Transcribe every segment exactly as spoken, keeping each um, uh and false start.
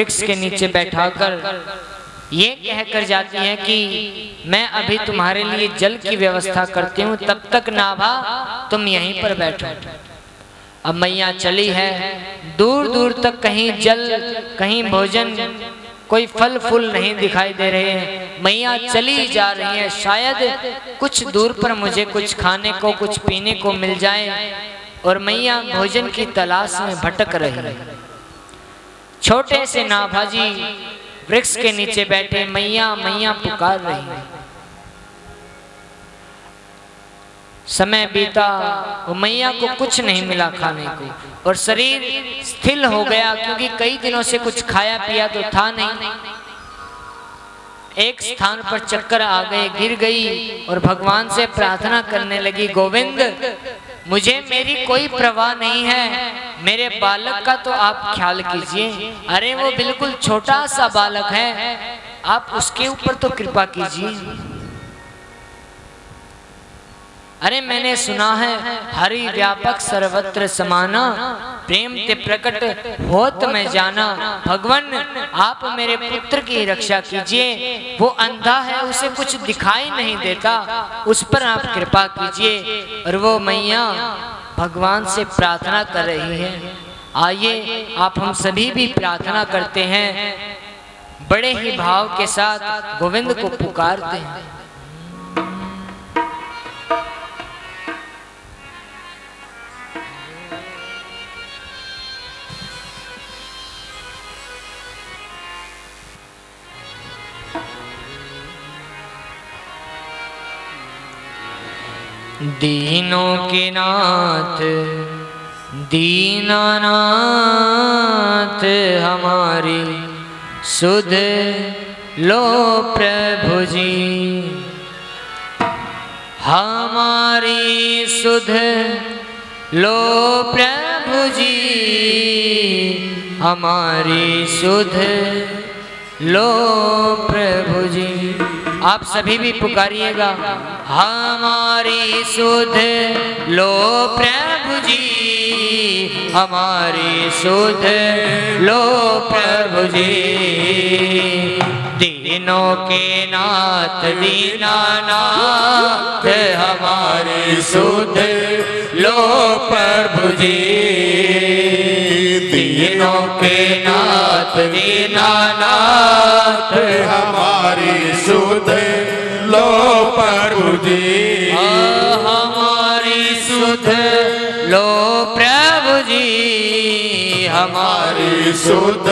वृक्ष के नीचे बैठाकर ये कहकर जाती हैं कि मैं अभी तुम्हारे लिए जल की व्यवस्था करती हूँ, तब तक नाभा तुम यहीं पर बैठो। अब मैया चली है, दूर दूर तक कहीं जल, कहीं भोजन, कोई फल फूल नहीं दिखाई दे रहे हैं। मैया चली जा रही है, शायद कुछ दूर पर मुझे कुछ खाने को, कुछ पीने को मिल जाए। और मैया भोजन की तलाश में भटक रही है। छोटे से नाभा जी वृक्ष के नीचे बैठे मैया मैया पुकार रही है। समय बीता, वो मैया को कुछ नहीं मिला खाने को, और शरीर स्थिर हो गया क्योंकि कई दिनों से कुछ खाया पिया तो था नहीं। एक स्थान पर चक्कर आ गए, गिर गई और भगवान से प्रार्थना करने लगी, गोविंद मुझे मेरी कोई परवाह नहीं है, मेरे बालक का तो आप ख्याल कीजिए। अरे वो बिल्कुल छोटा सा बालक है, आप उसके ऊपर तो कृपा कीजिए। अरे मैंने सुना है हरि व्यापक सर्वत्र समाना, प्रेम ते प्रकट होत में जाना, भगवान आप मेरे पुत्र की रक्षा कीजिए। वो अंधा है, उसे कुछ दिखाई नहीं देता, उस पर आप कृपा कीजिए। और वो मैया भगवान से प्रार्थना कर रही है। आइए आप हम सभी भी प्रार्थना करते हैं, बड़े ही भाव के साथ गोविंद को पुकारते हैं। दीनों के नाथ दीनानाथ हमारी सुध लो प्रभु जी, हमारी सुध लो प्रभु जी, हमारी सुध लो प्रभु जी। आप सभी भी पुकारिएगा, हमारी सुध लो प्रभु जी, हमारी सुध लो प्रभु जी। दीनों के नाथ दीनानाथ हमारी सुध लो प्रभु जी, दीनों के नाथ दीनानाथ हमारी सुध लो प्रभु जी, हमारी सुध लो प्रभु जी, हमारी सुध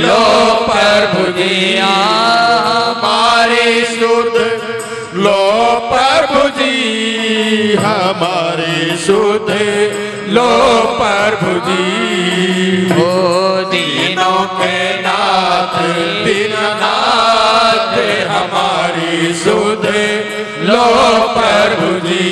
लो प्रभु जी, हमारी सुध लो प्रभु जी, हमारी सुध लो प्रभु जी। ओ दीनों के नाथ दीननाथ हमारी सुध लो प्रभु जी।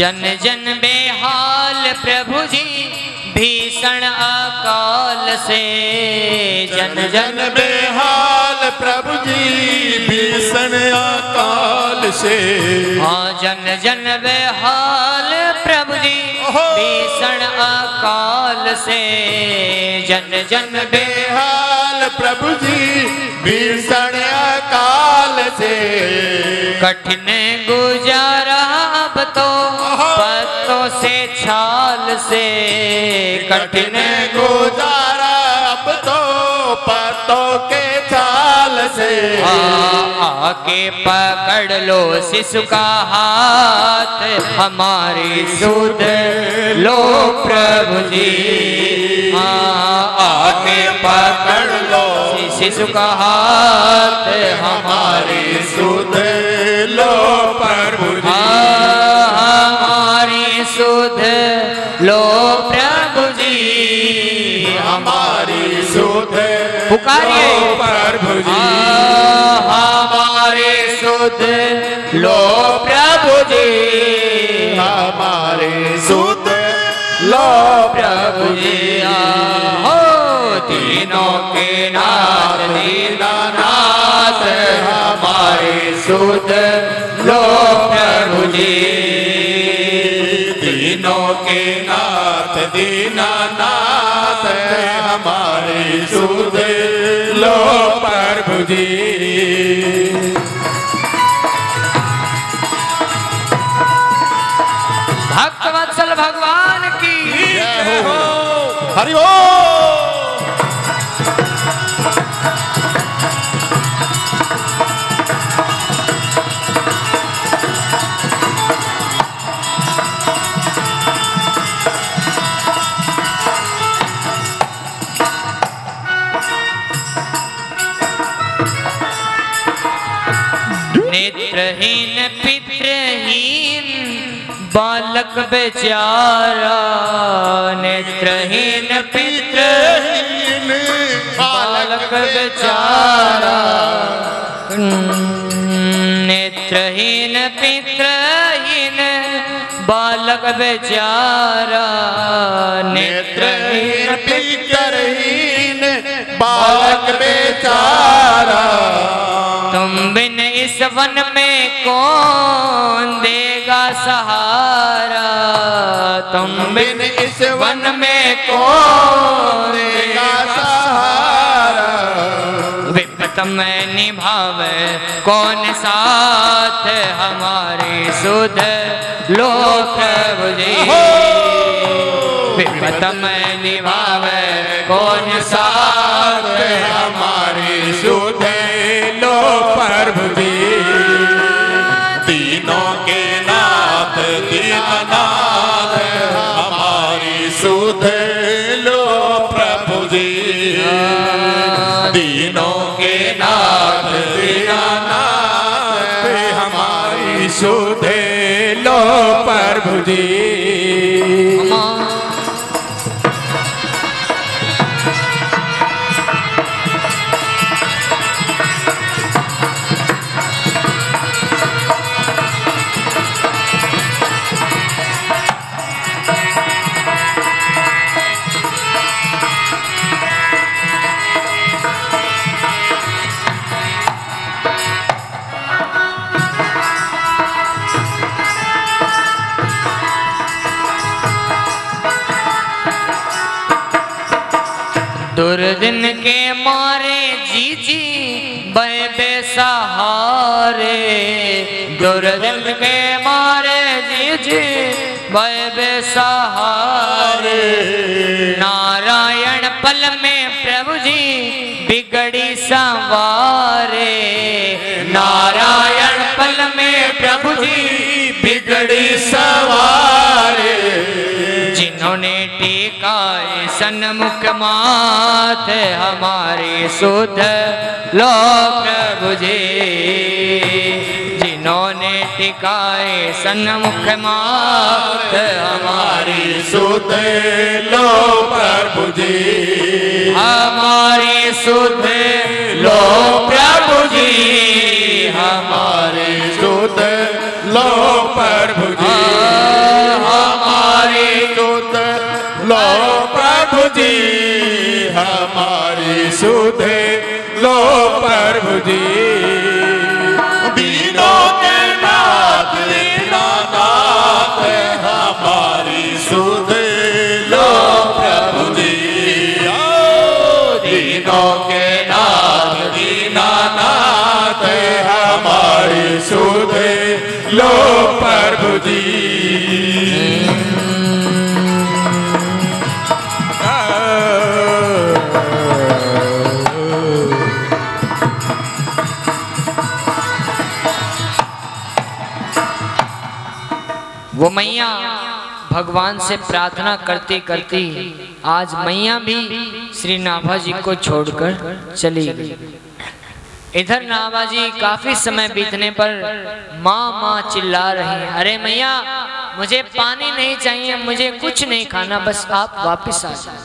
जन जन बेहाल प्रभु जी भीषण अकाल से, जन जन बेहाल प्रभु जी भीषण अकाल से, हाँ जन जन बेहाल प्रभु जी भीषण अकाल से, जन जन बेहाल प्रभु जी भीषण अकाल से, कठिन गुजारा अब तो पत्तों से छाल से, कठिन गुजारा अब तो पत्तों के छाल से, आके पकड़ लो शिशु का हाथ हमारी सुध लो प्रभु जी, आके पकड़ लो शिशु का हाथ हमारी सुध लो प्रभु जी, हमारी सुध लो प्रभु जी, हमारी सुध पुकारिए प्रभु जी, हमारी सुध विरुद्ध लो प्रभु जी हमारे सुध लो प्रभु जी हो तीनों के नाथ दीनानाथ हमारे सुध लो प्रभु जी तीनों के नाथ दीनानाथ हमारे सुध लो प्रभु जी। भक्तवत्सल भगवान की जय हो। हरि ओम। नेत्रहीन पित्रहीन बालक बेचारा नेत्रहीन पित्रहीन बालक बेचारा नेत्रहीन पित्रहीन बालक बेचारा नेत्रहीन पित्रहीन बालक बेचारा तुम बिन इस वन में कौन देगा सहारा तुम बिन इस वन में कौन देगा सहारा विपत में निभावे कौन साथ हमारे सुध लो प्रभु जी विपत में निभावे कौन साथ हमारे सुध लो प्रभु जी। तीनों के नाथ दीनानाथ हमारी सुध लो प्रभु जी तीनों के नाथ दीनानाथ हमारी सुध लो प्रभु जी। दुर्दिन के मारे जी जी बे बेसहारे दुर्दिन के मारे जी जी बे बेसहारे नारायण पल में प्रभु जी बिगड़ी संवारे नारायण पल में प्रभु जी बिगड़ी सवारे जिन्होंने टीका सन्मुख माथ हमारे सुध लो प्रभु जी जिन्होंने टिकाए सन्मुख माथ हमारे सुध लो प्रभु जी हमारे सुध लो प्रभु जी हमारे सुध लो प्रभु जी हमारे सुध लो प्रभु जी हमारी सुध लो प्रभु जी। दीनों के नाथ दीनानाथ हमारी सुध लो प्रभु जी दीनों के नाथ दीनानाथ हमारी सुध लो प्रभु जी। वो मैया भगवान से प्रार्थना करती करती आज मैया भी श्री नाभा जी को छोड़कर चली गई। इधर नाभा जी काफी समय बीतने पर माँ माँ चिल्ला रही है, अरे मैया मुझे पानी नहीं चाहिए, मुझे कुछ नहीं खाना, बस आप वापस आ जाओ।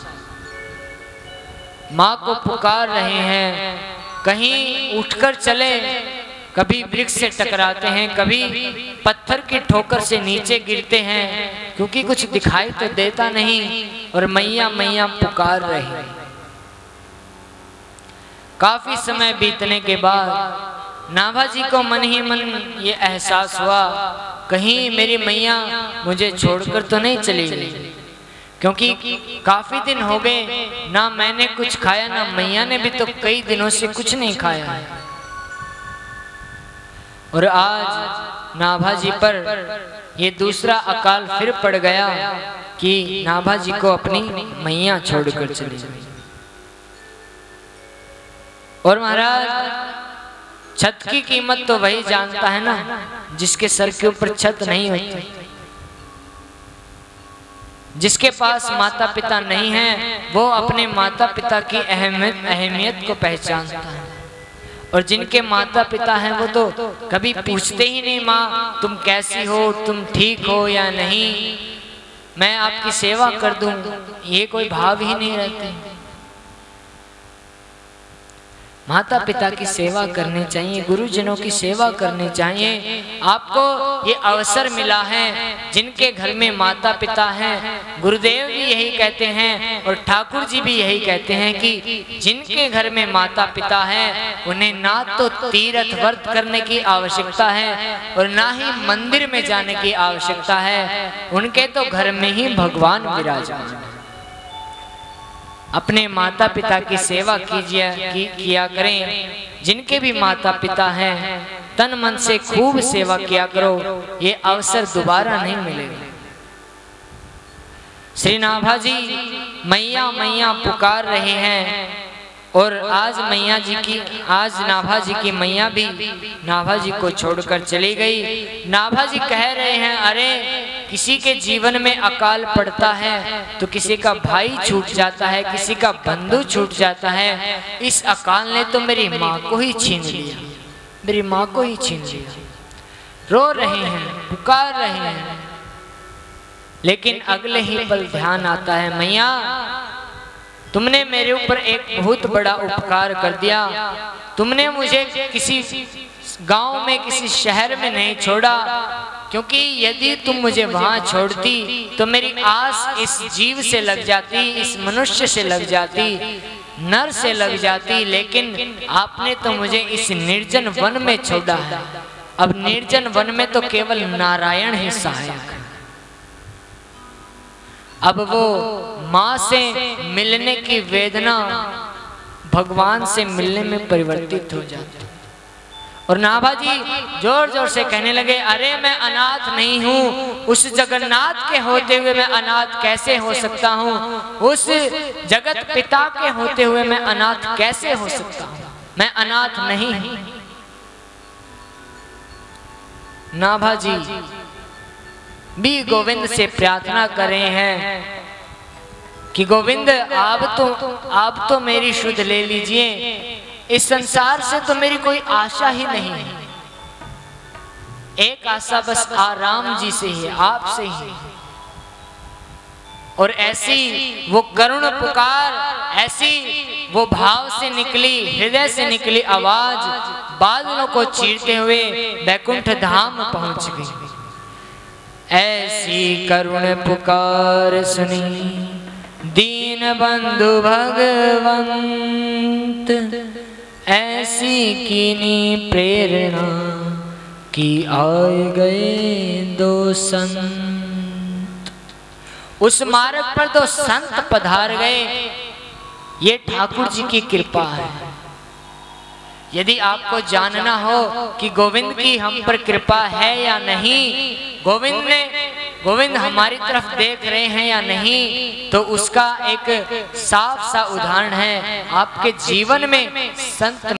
माँ को पुकार रहे हैं, कहीं उठकर चले कभी वृक्ष से टकराते हैं, कभी पत्थर की ठोकर से नीचे गिरते हैं, क्योंकि कुछ दिखाई तो देता नहीं और मैया मैया पुकार रहे। काफी समय बीतने के बाद नाभा जी को मन ही मन ये एहसास हुआ, कहीं मेरी मैया मुझे छोड़कर तो नहीं चली गई, क्योंकि काफी दिन हो गए ना मैंने कुछ खाया, ना मैया ने भी तो कई दिनों से कुछ नहीं खाया। और आज नाभा जी पर ये दूसरा अकाल फिर पड़ गया कि नाभा जी को अपनी मैया छोड़कर चली गई। और महाराज छत की कीमत तो वही जानता है ना जिसके सर के ऊपर छत नहीं होती, जिसके पास माता पिता नहीं है वो अपने माता पिता की अहमियत अहमियत को पहचानता है, और जिनके माता पिता हैं वो तो कभी पूछते ही नहीं माँ तुम कैसी हो, तुम ठीक हो या नहीं, मैं आपकी सेवा कर दूं, ये कोई भाव ही नहीं रहते। माता पिता की सेवा करनी चाहिए, गुरुजनों की सेवा करनी चाहिए। आपको ये अवसर मिला है, जिनके घर में माता पिता हैं, गुरुदेव भी यही कहते हैं और ठाकुर जी भी यही कहते हैं कि जिनके घर में माता पिता हैं उन्हें ना तो तीर्थ व्रत करने की आवश्यकता है और ना ही मंदिर में जाने की आवश्यकता है, उनके तो घर में ही भगवान विराजमान हैं। अपने माता पिता की सेवा कीजिए की, किया करें, जिनके भी माता पिता हैं तन मन से खूब सेवा किया करो, ये अवसर दोबारा नहीं मिलेगा। श्री नाभा जी मैया मैया पुकार रहे हैं, और आज मैया जी की आज नाभा जी की मैया भी नाभा जी को छोड़कर चली गई। नाभा जी कह रहे हैं, अरे किसी के जीवन में अकाल पड़ता है तो किसी का भाई छूट जाता है, किसी का बंधु छूट जाता है, इस अकाल ने तो मेरी माँ को ही छीन लिया, मेरी माँ को ही छीन लिया। रो रहे हैं, पुकार रहे हैं, लेकिन अगले ही पल ध्यान आता है, मैया तुमने मेरे ऊपर एक बहुत बड़ा उपकार कर दिया, तुमने मुझे किसी गांव में किसी शहर में नहीं छोड़ा, क्योंकि यदि तुम मुझे वहां छोड़ती तो मेरी आस इस जीव से लग जाती, इस मनुष्य से लग जाती, नर से लग जाती, लेकिन आपने तो मुझे इस निर्जन वन में छोड़ा है। अब निर्जन वन में तो केवल नारायण ही सहायक है। अब वो माँ से मिलने की वेदना भगवान से मिलने में परिवर्तित हो जाती। और नाभा जी जोर जोर से कहने लगे, अरे मैं अनाथ नहीं हूँ, उस जगन्नाथ के होते हुए मैं अनाथ कैसे हो सकता हूँ, उस जगत पिता के होते हुए मैं अनाथ कैसे हो सकता हूँ, मैं अनाथ नहीं हूँ। नाभा जी भी गोविंद से प्रार्थना कर रहे हैं कि गोविंद आप तो आप तो मेरी शुद्ध ले लीजिए, इस संसार से तो मेरी कोई आशा ही नहीं है, एक आशा बस आराम जी से ही, आपसे ही। और ऐसी वो करुण पुकार, ऐसी वो भाव से निकली, हृदय से निकली आवाज बादलों को चीरते हुए वैकुंठ धाम पहुंच गई। ऐसी करुण पुकार सुनी दीन बंधु भगवंत, ऐसी कीनी प्रेरणा कि आए गए दो संत। उस मार्ग पर दो संत पधार गए, ये ठाकुर जी की कृपा है। यदि आपको जानना हो कि गोविंद की हम पर कृपा है या नहीं, गोविंद ने गोविंद हमारी तरफ देख रहे हैं या नहीं, तो उसका एक साफ सा उदाहरण है आपके जीवन में संत